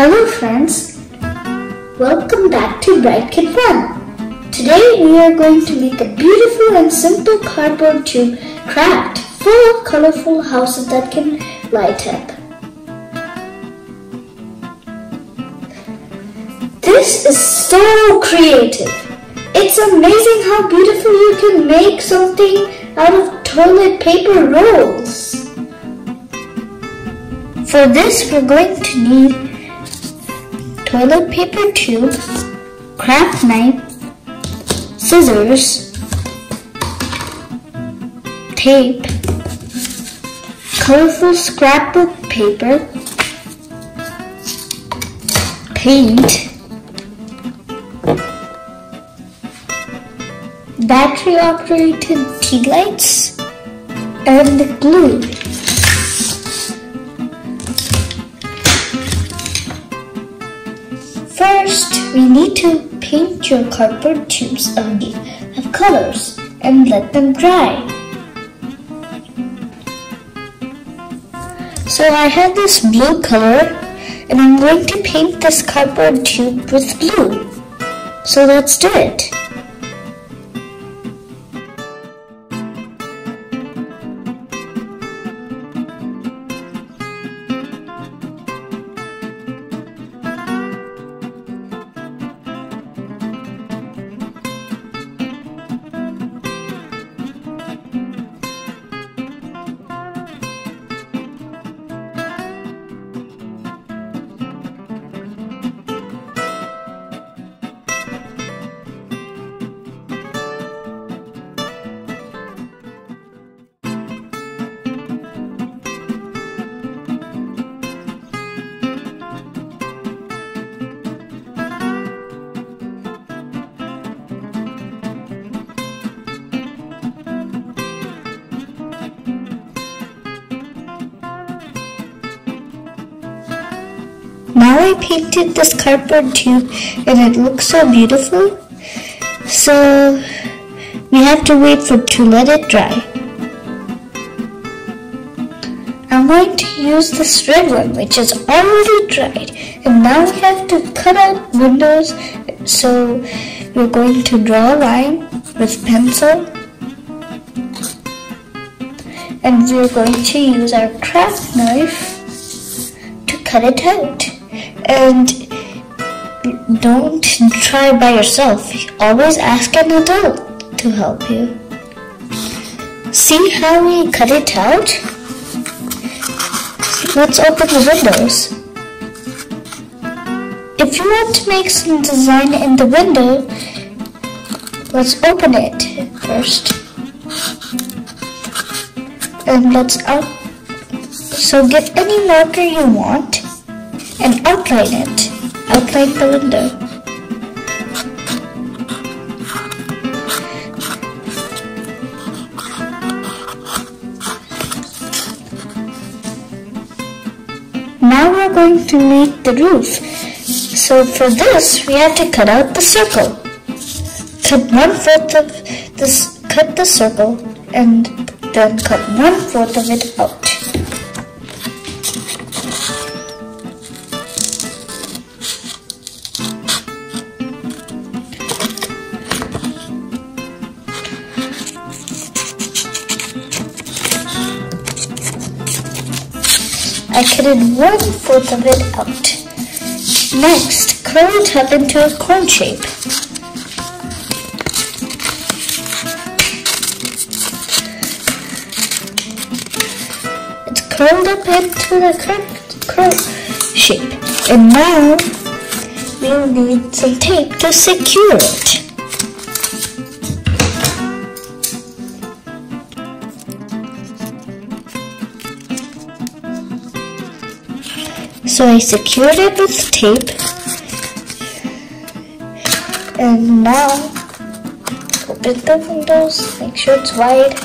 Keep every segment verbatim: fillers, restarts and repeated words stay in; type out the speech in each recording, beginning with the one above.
Hello friends, welcome back to Bright Kid Fun. Today we are going to make a beautiful and simple cardboard tube craft full of colorful houses that can light up. This is so creative. It's amazing how beautiful you can make something out of toilet paper rolls. For this we're going to need toilet paper tube, craft knife, scissors, tape, colorful scrapbook paper, paint, battery operated tea lights, and glue. First, we need to paint your cardboard tubes of colors and let them dry. So I have this blue color and I'm going to paint this cardboard tube with blue. So let's do it. Now I painted this cardboard tube and it looks so beautiful, so we have to wait for to let it dry. I'm going to use this red one which is already dried, and now we have to cut out windows, so we're going to draw a line with pencil and we're going to use our craft knife to cut it out. And don't try by yourself. Always ask an adult to help you. See how we cut it out? Let's open the windows. If you want to make some design in the window, let's open it first. And let's out. So get any marker you want and outline it. Outline the window. Now we're going to make the roof. So for this, we have to cut out the circle. Cut one fourth of this. Cut the circle and then cut one fourth of it out. I cut one fourth of it out. Next, curl it up into a cone shape. It's curled up into the curl shape. And now, we'll need some tape to secure it. So I secured it with tape, and now open the windows, make sure it's wide,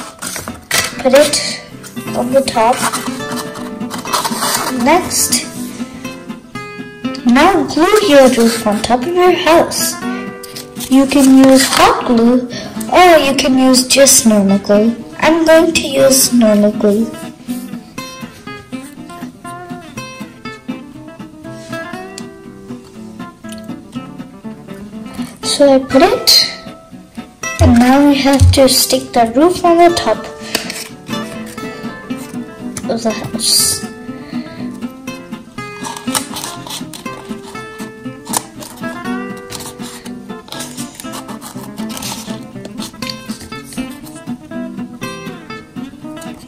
put it on the top. Next, now glue your roof on top of your house. You can use hot glue or you can use just normal glue. I'm going to use normal glue. so I put it, and now we have to stick the roof on the top of the house.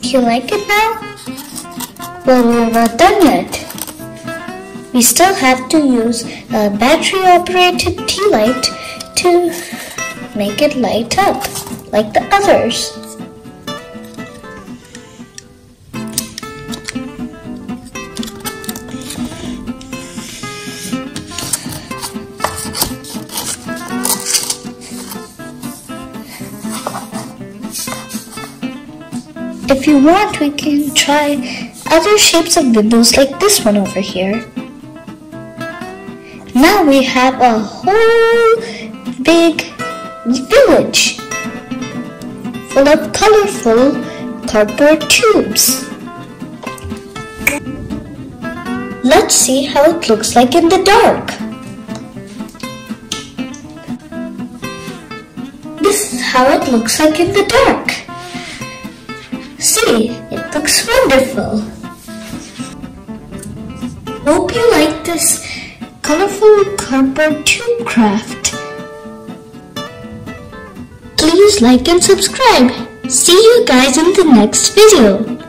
Do you like it now? Well, we're not done yet. We still have to use a battery-operated tea light to make it light up, like the others. If you want, we can try other shapes of windows like this one over here. Now we have a whole big village full of colorful cardboard tubes. Let's see how it looks like in the dark. This is how it looks like in the dark. See, it looks wonderful. Hope you like this colorful cardboard tube craft. Please like and subscribe. See you guys in the next video.